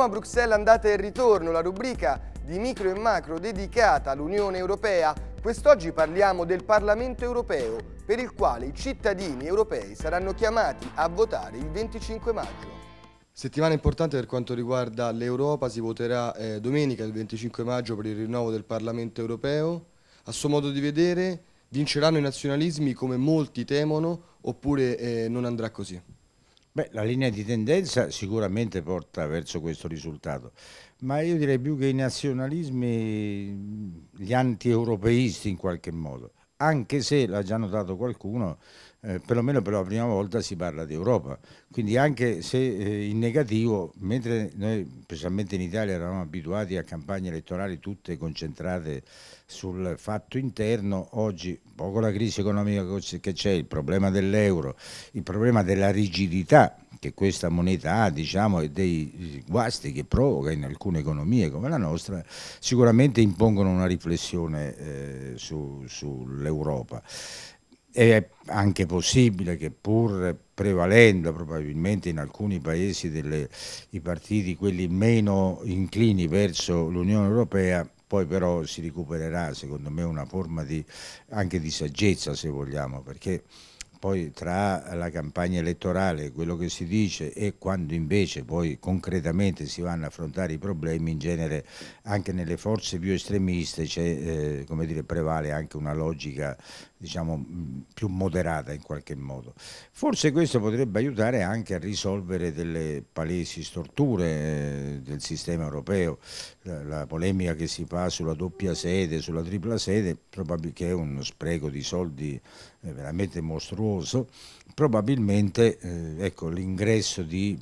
Roma-Bruxelles andata e ritorno, la rubrica di micro e macro dedicata all'Unione Europea. Quest'oggi parliamo del Parlamento Europeo, per il quale i cittadini europei saranno chiamati a votare il 25 maggio. Settimana importante per quanto riguarda l'Europa, si voterà domenica il 25 maggio per il rinnovo del Parlamento Europeo. A suo modo di vedere vinceranno i nazionalismi come molti temono oppure non andrà così? Beh, la linea di tendenza sicuramente porta verso questo risultato, ma io direi più che i nazionalismi, gli anti-europeisti in qualche modo, anche se, l'ha già notato qualcuno, perlomeno per la prima volta si parla di Europa, quindi anche se in negativo, mentre noi specialmente in Italia eravamo abituati a campagne elettorali tutte concentrate sul fatto interno, oggi poco la crisi economica che c'è, il problema dell'euro, il problema della rigidità che questa moneta ha, diciamo, e dei guasti che provoca in alcune economie come la nostra, sicuramente impongono una riflessione sull'Europa. È anche possibile che, pur prevalendo probabilmente in alcuni paesi i partiti quelli meno inclini verso l'Unione Europea, poi però si recupererà, secondo me, una forma anche di saggezza, se vogliamo, perché poi tra la campagna elettorale, quello che si dice, e quando invece poi concretamente si vanno a affrontare i problemi, in genere anche nelle forze più estremiste come dire, prevale anche una logica, diciamo, più moderata in qualche modo. Forse questo potrebbe aiutare anche a risolvere delle palesi storture del sistema europeo, la polemica che si fa sulla doppia sede, sulla tripla sede, probabilmente è uno spreco di soldi veramente mostruoso. Probabilmente ecco, l'ingresso di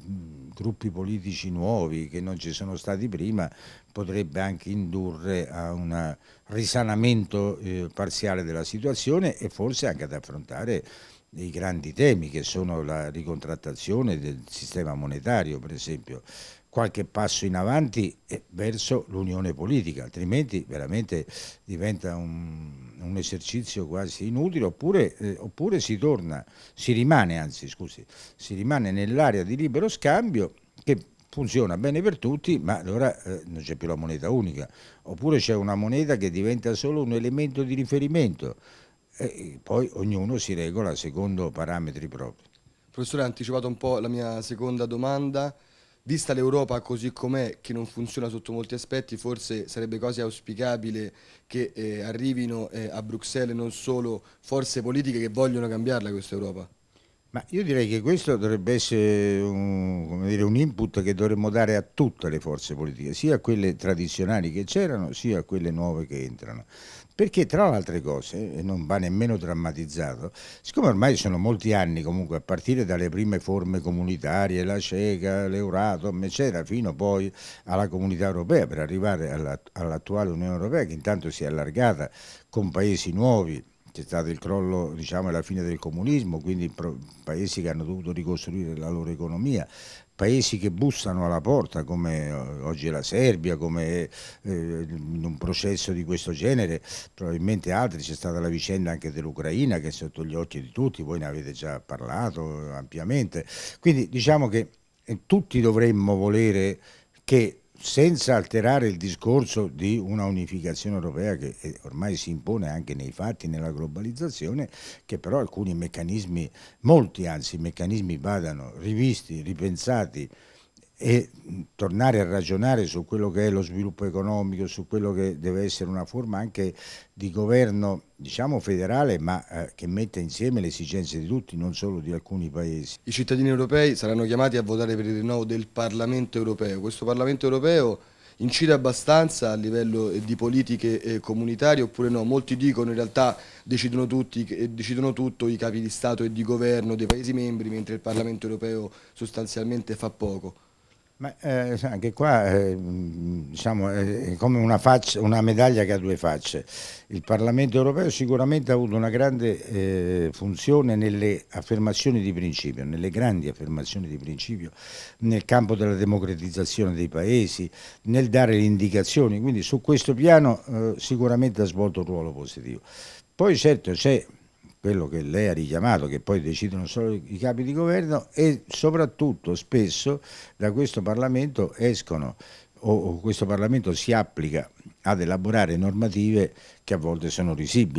gruppi politici nuovi che non ci sono stati prima potrebbe anche indurre a un risanamento parziale della situazione e forse anche ad affrontare i grandi temi che sono la ricontrattazione del sistema monetario, per esempio. Qualche passo in avanti verso l'unione politica, altrimenti veramente diventa un esercizio quasi inutile, oppure si rimane nell'area di libero scambio che funziona bene per tutti, ma allora non c'è più la moneta unica, oppure c'è una moneta che diventa solo un elemento di riferimento e poi ognuno si regola secondo parametri propri. Professore, ha anticipato un po' la mia seconda domanda. Vista l'Europa così com'è, che non funziona sotto molti aspetti, forse sarebbe quasi auspicabile che arrivino a Bruxelles non solo forze politiche che vogliono cambiarla questa Europa. Ma io direi che questo dovrebbe essere un input che dovremmo dare a tutte le forze politiche, sia a quelle tradizionali che c'erano, sia a quelle nuove che entrano. Perché tra le altre cose, e non va nemmeno drammatizzato, siccome ormai sono molti anni comunque, a partire dalle prime forme comunitarie, la CECA, l'Euratom, eccetera, fino poi alla Comunità Europea, per arrivare all'attuale Unione Europea, che intanto si è allargata con paesi nuovi. C'è stato il crollo, diciamo, alla fine del comunismo, quindi paesi che hanno dovuto ricostruire la loro economia, paesi che bussano alla porta, come oggi è la Serbia, come in un processo di questo genere, probabilmente altri. C'è stata la vicenda anche dell'Ucraina, che è sotto gli occhi di tutti, voi ne avete già parlato ampiamente. Quindi diciamo che tutti dovremmo volere che, senza alterare il discorso di una unificazione europea che ormai si impone anche nei fatti, nella globalizzazione, che però alcuni meccanismi, molti anzi meccanismi, vadano rivisti, ripensati e tornare a ragionare su quello che è lo sviluppo economico, su quello che deve essere una forma anche di governo, diciamo, federale, ma che metta insieme le esigenze di tutti, non solo di alcuni paesi. I cittadini europei saranno chiamati a votare per il rinnovo del Parlamento Europeo. Questo Parlamento Europeo incide abbastanza a livello di politiche comunitarie oppure no? Molti dicono in realtà decidono tutti, decidono tutto i capi di Stato e di Governo dei Paesi membri, mentre il Parlamento Europeo sostanzialmente fa poco. Ma anche qua diciamo, è come una medaglia che ha due facce. Il Parlamento europeo sicuramente ha avuto una grande funzione nelle affermazioni di principio, nelle grandi affermazioni di principio, nel campo della democratizzazione dei paesi, nel dare le indicazioni, quindi su questo piano sicuramente ha svolto un ruolo positivo. Poi certo c'è quello che lei ha richiamato, che poi decidono solo i capi di governo, e soprattutto spesso da questo Parlamento escono, o questo Parlamento si applica ad elaborare normative che a volte sono risibili.